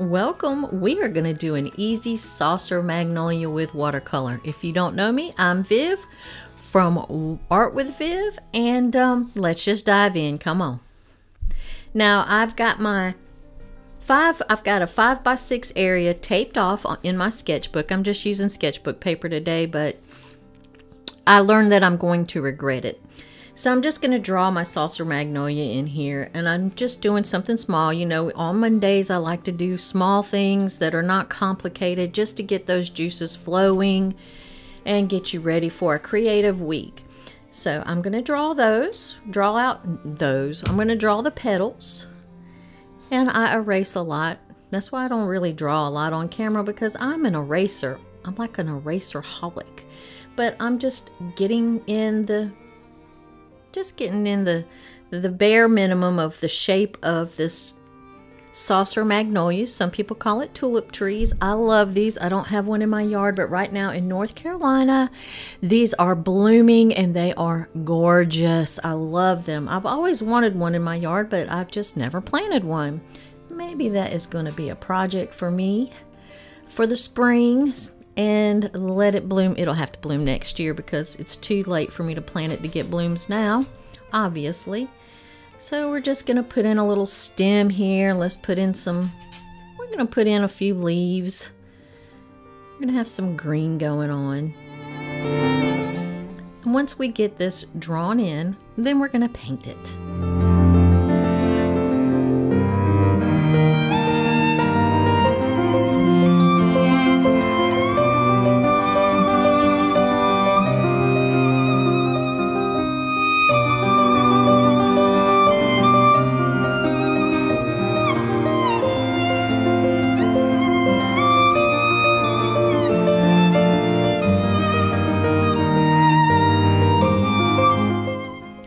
Welcome! We are going to do an easy saucer magnolia with watercolor. If you don't know me, I'm Viv from Art with Viv, and let's just dive in. Come on. Now I've got my I've got a 5 by 6 area taped off in my sketchbook. I'm just using sketchbook paper today, but I learned that I'm going to regret it. So I'm just going to draw my saucer magnolia in here, and I'm just doing something small. You know, on Mondays I like to do small things that are not complicated just to get those juices flowing and get you ready for a creative week. So I'm going to draw the petals, and I erase a lot. That's why I don't really draw a lot on camera, because I'm an eraser. I'm like an eraser-holic, but I'm just getting in the the bare minimum of the shape of this saucer magnolia. Some people call it tulip trees. I love these. I don't have one in my yard, but right now in North Carolina, these are blooming and they are gorgeous. I love them. I've always wanted one in my yard, but I've just never planted one. Maybe that is going to be a project for me for the spring. And let it bloom. It'll have to bloom next year because it's too late for me to plant it to get blooms now, obviously. So we're just gonna put in a little stem here. Let's put in some, we're gonna put in a few leaves. We're gonna have some green going on. And once we get this drawn in, then we're gonna paint it.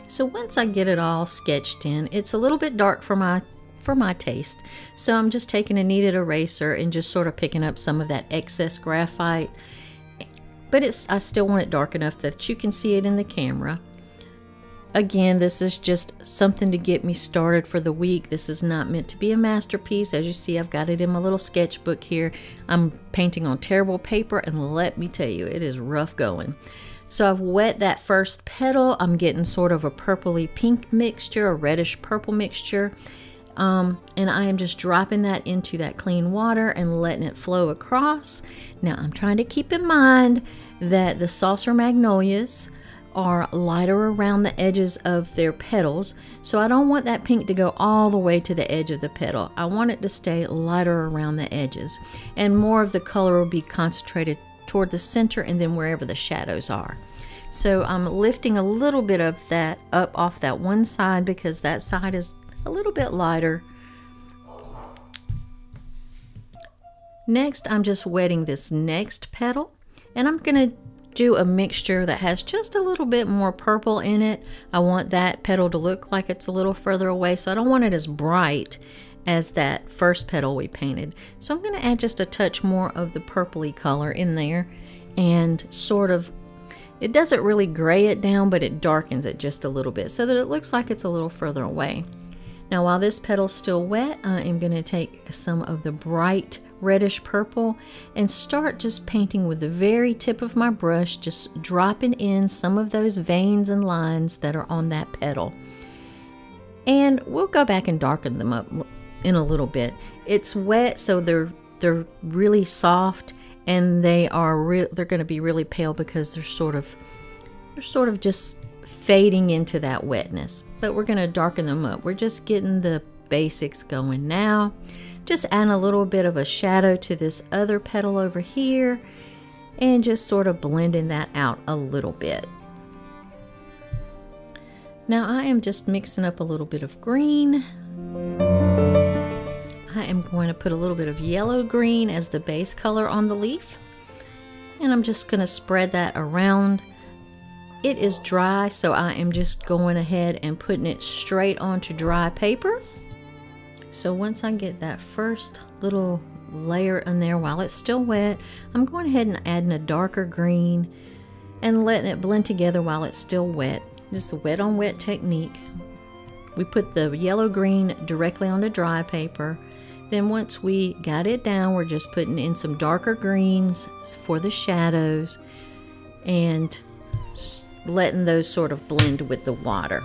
So once I get it all sketched in, it's a little bit dark for my taste. So I'm just taking a kneaded eraser and just sort of picking up some of that excess graphite. But I still want it dark enough that you can see it in the camera. Again, this is just something to get me started for the week. This is not meant to be a masterpiece. As you see, I've got it in my little sketchbook here. I'm painting on terrible paper, and let me tell you, it is rough going. So I've wet that first petal. I'm getting sort of a purpley pink mixture, a reddish purple mixture. And I am just dropping that into that clean water and letting it flow across. Now I'm trying to keep in mind that the saucer magnolias are lighter around the edges of their petals. So I don't want that pink to go all the way to the edge of the petal. I want it to stay lighter around the edges, and more of the color will be concentrated toward the center and then wherever the shadows are. So I'm lifting a little bit of that up off that one side because that side is a little bit lighter. Next, I'm just wetting this next petal, and I'm gonna do a mixture that has just a little bit more purple in it. I want that petal to look like it's a little further away, so I don't want it as bright as that first petal we painted. So I'm going to add just a touch more of the purpley color in there, and sort of, it doesn't really gray it down, but it darkens it just a little bit so that it looks like it's a little further away. Now while this petal's still wet, I am going to take some of the bright reddish purple and start just painting with the very tip of my brush, just dropping in some of those veins and lines that are on that petal. And we'll go back and darken them up in a little bit. It's wet, so they're really soft, and they are they're going to be really pale because they're sort of just fading into that wetness. But we're going to darken them up. We're just getting the basics going now. Just add a little bit of a shadow to this other petal over here, and just sort of blending that out a little bit. Now I am just mixing up a little bit of green. I am going to put a little bit of yellow green as the base color on the leaf, and I'm just going to spread that around. It is dry, so I am just going ahead and putting it straight onto dry paper. So once I get that first little layer in there while it's still wet, I'm going ahead and adding a darker green and letting it blend together while it's still wet. This is a wet on wet technique. We put the yellow green directly onto dry paper, Then once we got it down, we're just putting in some darker greens for the shadows and letting those sort of blend with the water.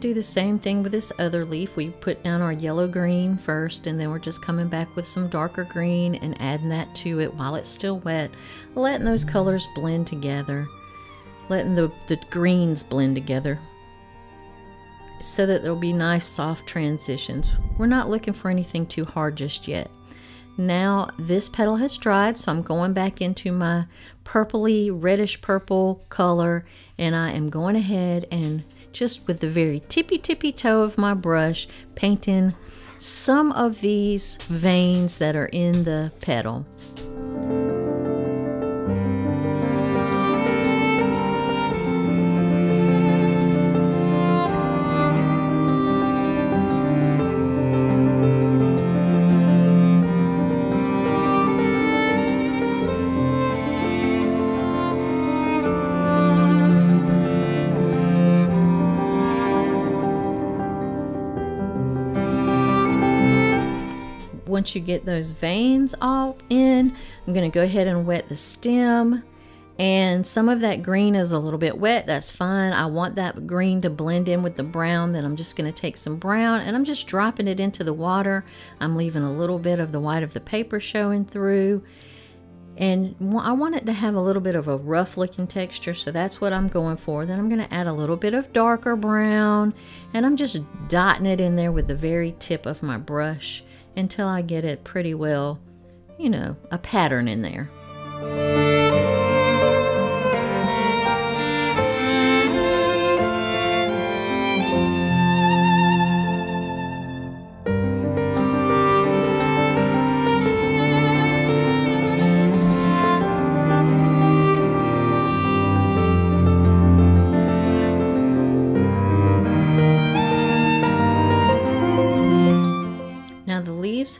Do the same thing with this other leaf. We put down our yellow green first, and then we're just coming back with some darker green and adding that to it while it's still wet, letting those colors blend together, letting the greens blend together so that there'll be nice soft transitions. We're not looking for anything too hard just yet. Now this petal has dried, so I'm going back into my purpley, reddish purple color, and I am going ahead and just with the very tippy toe of my brush, painting some of these veins that are in the petal. Once you get those veins all in, I'm going to go ahead and wet the stem, and some of that green is a little bit wet. That's fine. I want that green to blend in with the brown. Then I'm just going to take some brown and I'm just dropping it into the water. I'm leaving a little bit of the white of the paper showing through, and I want it to have a little bit of a rough looking texture, so that's what I'm going for. Then I'm going to add a little bit of darker brown, and I'm just dotting it in there with the very tip of my brush until I get it pretty well, you know, a pattern in there.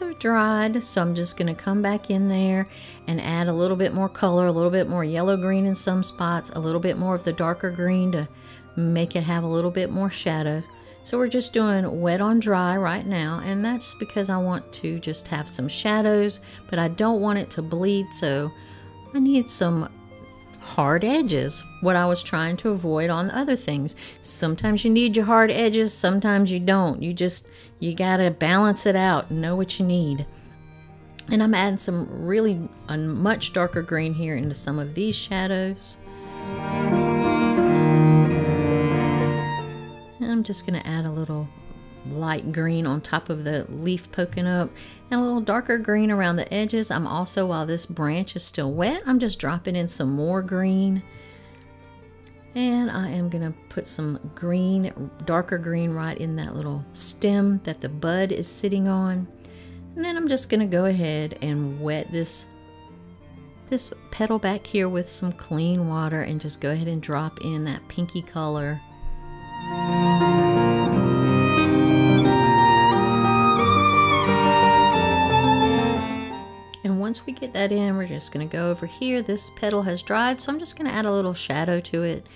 Have dried, so I'm just going to come back in there and add a little bit more color, a little bit more yellow green in some spots, a little bit more of the darker green to make it have a little bit more shadow. So we're just doing wet on dry right now, and that's because I want to just have some shadows, but I don't want it to bleed, so I need some hard edges, what I was trying to avoid on other things. Sometimes you need your hard edges, sometimes you don't. You gotta balance it out, know what you need. And I'm adding some really a much darker green here into some of these shadows. And I'm just gonna add a little light green on top of the leaf poking up and a little darker green around the edges. I'm also, while this branch is still wet, I'm just dropping in some more green, and I am gonna put some green, darker green, right in that little stem that the bud is sitting on. And then I'm just gonna go ahead and wet this petal back here with some clean water and just go ahead and drop in that pinky color. Once we get that in, we're just going to go over here. This petal has dried, so I'm just going to add a little shadow to it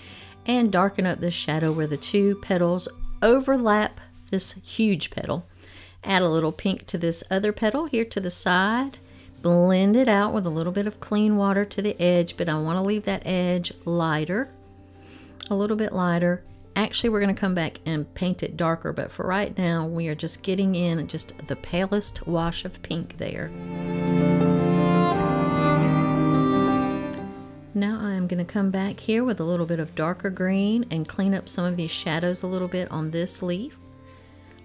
and darken up this shadow where the two petals overlap this huge petal. Add a little pink to this other petal here to the side. Blend it out with a little bit of clean water to the edge, but I want to leave that edge lighter, a little bit lighter. Actually, we're going to come back and paint it darker, but for right now, we are just getting in just the palest wash of pink there. Now I'm going to come back here with a little bit of darker green and clean up some of these shadows a little bit on this leaf.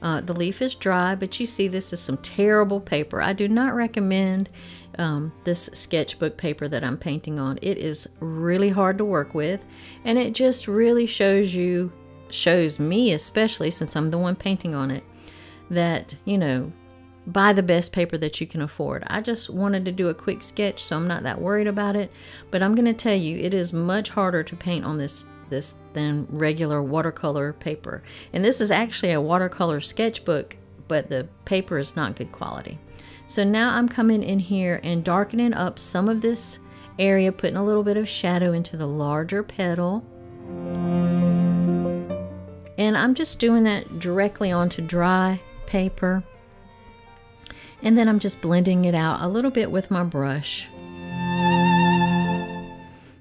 The leaf is dry, but you see this is some terrible paper. I do not recommend this sketchbook paper that I'm painting on. It is really hard to work with, and it just really shows me, especially since I'm the one painting on it, that, you know, buy the best paper that you can afford. I just wanted to do a quick sketch, so I'm not that worried about it, but I'm gonna tell you, it is much harder to paint on this than regular watercolor paper. And this is actually a watercolor sketchbook, but the paper is not good quality. So now I'm coming in here and darkening up some of this area, putting a little bit of shadow into the larger petal. And I'm just doing that directly onto dry paper. And then I'm just blending it out a little bit with my brush.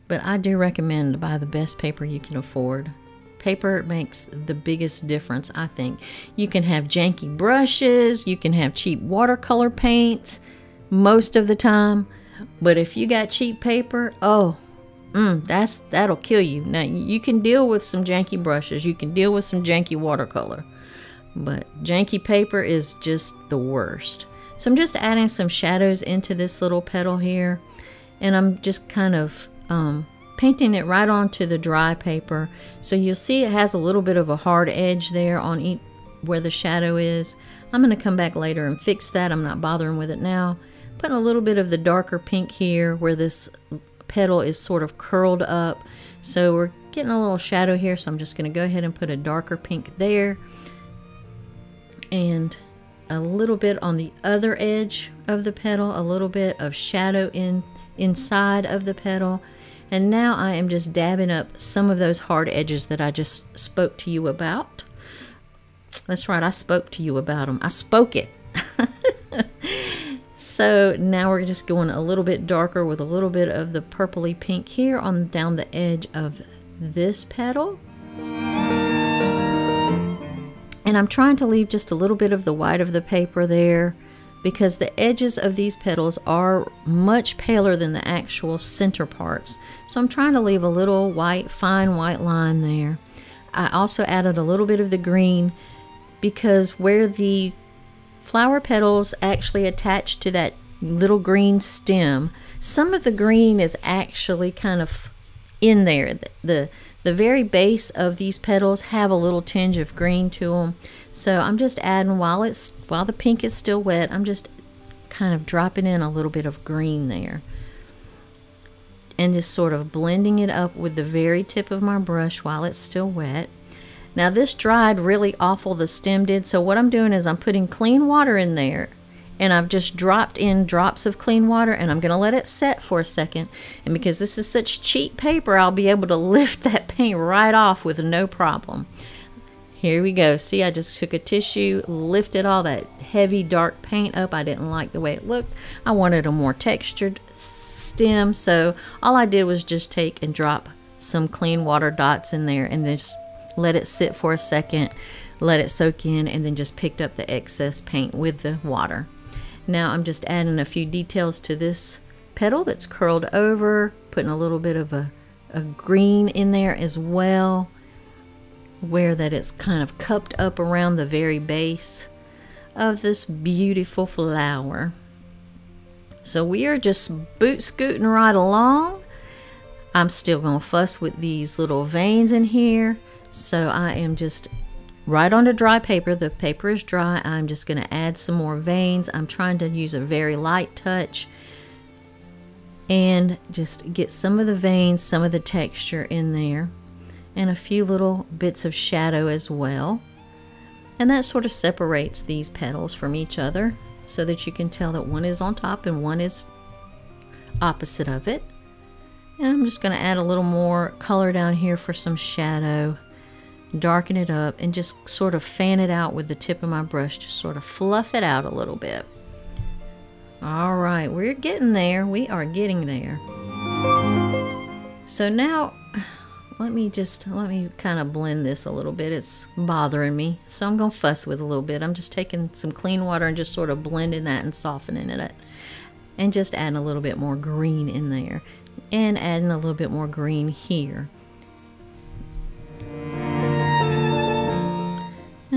But I do recommend to buy the best paper you can afford. Paper makes the biggest difference, I think. You can have janky brushes, you can have cheap watercolor paints most of the time, but if you got cheap paper, oh, that'll kill you. Now, you can deal with some janky brushes, you can deal with some janky watercolor, but janky paper is just the worst. So I'm just adding some shadows into this little petal here, and I'm just kind of painting it right onto the dry paper. So you'll see it has a little bit of a hard edge there on each, where the shadow is. I'm going to come back later and fix that. I'm not bothering with it now. Putting a little bit of the darker pink here where this petal is sort of curled up. So we're getting a little shadow here, so I'm just going to go ahead and put a darker pink there. And a little bit on the other edge of the petal, a little bit of shadow inside of the petal. And now I am just dabbing up some of those hard edges that I just spoke to you about. That's right, I spoke to you about them. I spoke it. So now we're just going a little bit darker with a little bit of the purpley pink here on down the edge of this petal. And I'm trying to leave just a little bit of the white of the paper there, because the edges of these petals are much paler than the actual center parts. So I'm trying to leave a little white, fine white line there. I also added a little bit of the green, because where the flower petals actually attach to that little green stem, some of the green is actually kind of in there. The very base of these petals have a little tinge of green to them, so I'm just adding, while the pink is still wet, I'm just kind of dropping in a little bit of green there, and just sort of blending it up with the very tip of my brush while it's still wet. Now this dried really awful, the stem did, so what I'm doing is I'm putting clean water in there, and I've just dropped in drops of clean water, and I'm gonna let it set for a second. And because this is such cheap paper, I'll be able to lift that paint right off with no problem. Here we go. See, I just took a tissue, lifted all that heavy dark paint up. I didn't like the way it looked. I wanted a more textured stem, so all I did was just take and drop some clean water dots in there and just let it sit for a second, let it soak in, and then just picked up the excess paint with the water. Now I'm just adding a few details to this petal that's curled over, putting a little bit of a green in there as well, where that it's kind of cupped up around the very base of this beautiful flower. So we are just boot scooting right along. I'm still gonna fuss with these little veins in here, so I am just right onto dry paper. The paper is dry. I'm just going to add some more veins. I'm trying to use a very light touch and just get some of the veins, some of the texture in there, and a few little bits of shadow as well. And that sort of separates these petals from each other so that you can tell that one is on top and one is opposite of it. And I'm just going to add a little more color down here for some shadow. Darken it up and just sort of fan it out with the tip of my brush, just sort of fluff it out a little bit. All right, we're getting there. We are getting there. So now let me kind of blend this a little bit. It's bothering me, so I'm gonna fuss with a little bit. I'm just taking some clean water and just sort of blending that and softening it, and just adding a little bit more green in there, and adding a little bit more green here.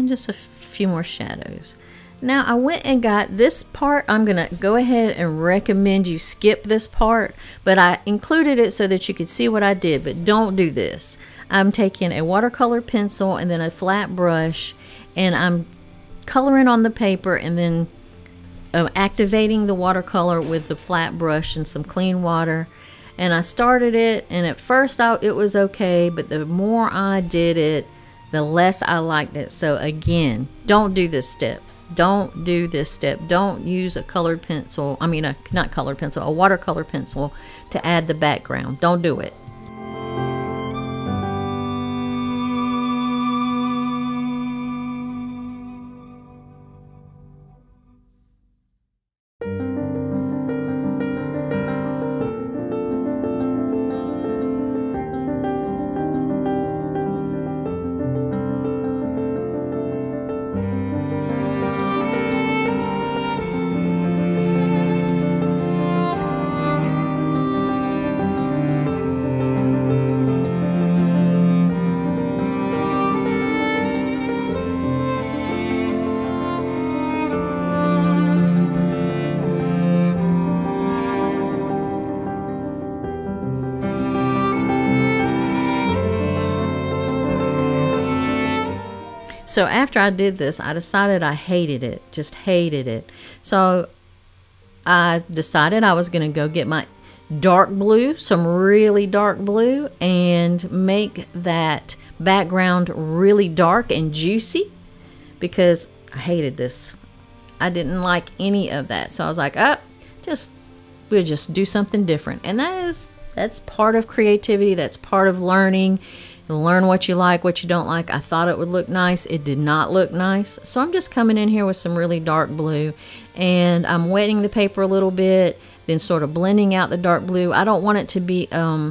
Just a few more shadows. Now I went and got this part. I'm gonna go ahead and recommend you skip this part, but I included it so that you could see what I did, but don't do this. I'm taking a watercolor pencil and then a flat brush, and I'm coloring on the paper and then activating the watercolor with the flat brush and some clean water. And I started it, and at first it was okay, but the more I did it, the less I liked it. So again, don't do this step. Don't do this step. Don't use a colored pencil. I mean, not colored pencil, a watercolor pencil to add the background. Don't do it. So after I did this, I decided I hated it, just hated it. So I decided I was going to go get my dark blue, some really dark blue, and make that background really dark and juicy because I hated this. I didn't like any of that. So I was like, oh, we'll just do something different. And that's part of creativity. That's part of learning. Learn what you like, what you don't like. I thought it would look nice. It did not look nice. So I'm just coming in here with some really dark blue, and I'm wetting the paper a little bit, then sort of blending out the dark blue. I don't want it to be a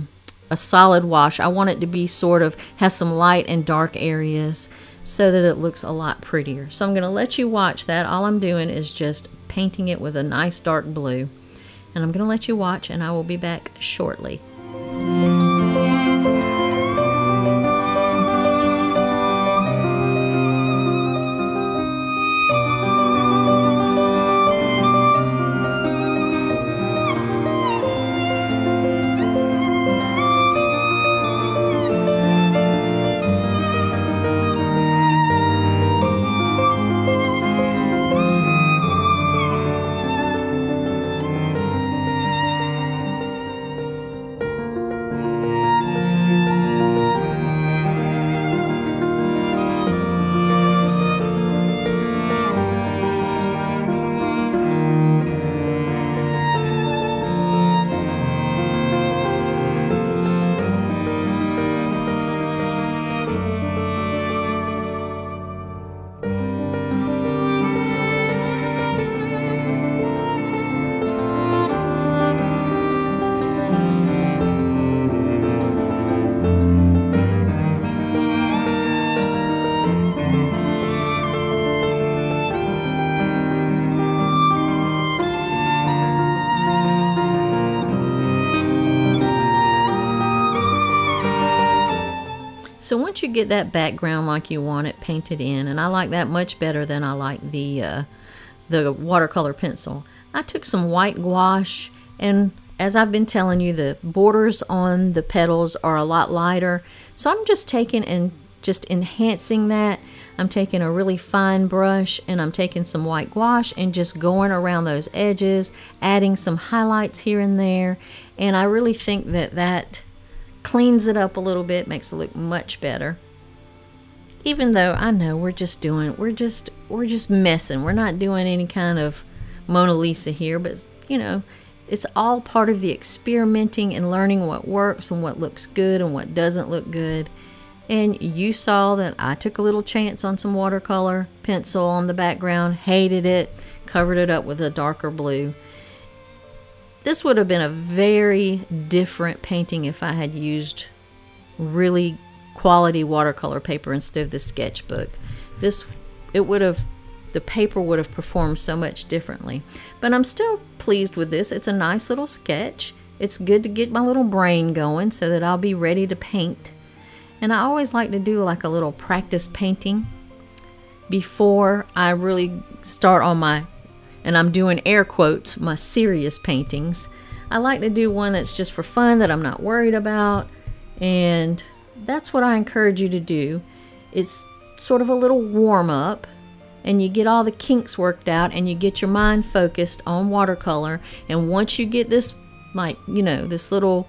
solid wash. I want it to be sort of have some light and dark areas so that it looks a lot prettier. So I'm going to let you watch that. All I'm doing is just painting it with a nice dark blue, and I'm going to let you watch, and I will be back shortly. So once you get that background like you want it painted in, and I like that much better than I like the watercolor pencil, I took some white gouache, and as I've been telling you, the borders on the petals are a lot lighter. So I'm just taking and just enhancing that. I'm taking a really fine brush, and I'm taking some white gouache and just going around those edges, adding some highlights here and there. And I really think that that cleans it up a little bit, makes it look much better. Even though I know we're just messing. We're not doing any kind of Mona Lisa here, but you know, it's all part of the experimenting and learning what works and what looks good and what doesn't look good. And you saw that I took a little chance on some watercolor pencil on the background, hated it, covered it up with a darker blue. This would have been a very different painting if I had used really quality watercolor paper instead of the sketchbook. The paper would have performed so much differently. But I'm still pleased with this. It's a nice little sketch. It's good to get my little brain going so that I'll be ready to paint. And I always like to do like a little practice painting. before I really start on my, and I'm doing air quotes, my serious paintings. I like to do one that's just for fun, that I'm not worried about, and that's what I encourage you to do. It's sort of a little warm-up, and you get all the kinks worked out, and you get your mind focused on watercolor. And once you get this, like, you know, this little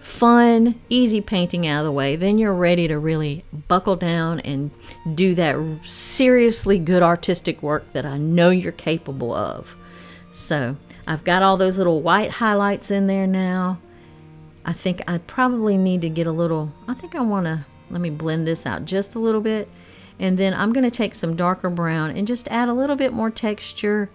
fun, easy painting out of the way, then you're ready to really buckle down and do that seriously good artistic work that I know you're capable of. So I've got all those little white highlights in there now. I think I probably need to get a little, I think I want to, let me blend this out just a little bit. And then I'm going to take some darker brown and just add a little bit more texture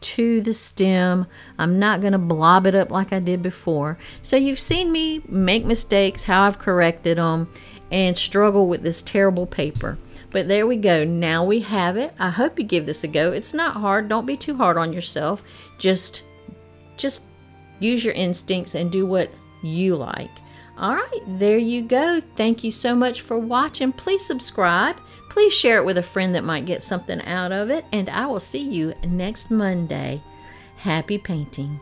to the stem. I'm not going to blob it up like I did before. So you've seen me make mistakes, how I've corrected them, and struggle with this terrible paper. But there we go. Now we have it. I hope you give this a go. It's not hard. Don't be too hard on yourself. Just use your instincts and do what you like. All right, there you go. Thank you so much for watching. Please subscribe. Please share it with a friend that might get something out of it. And I will see you next Monday. Happy painting.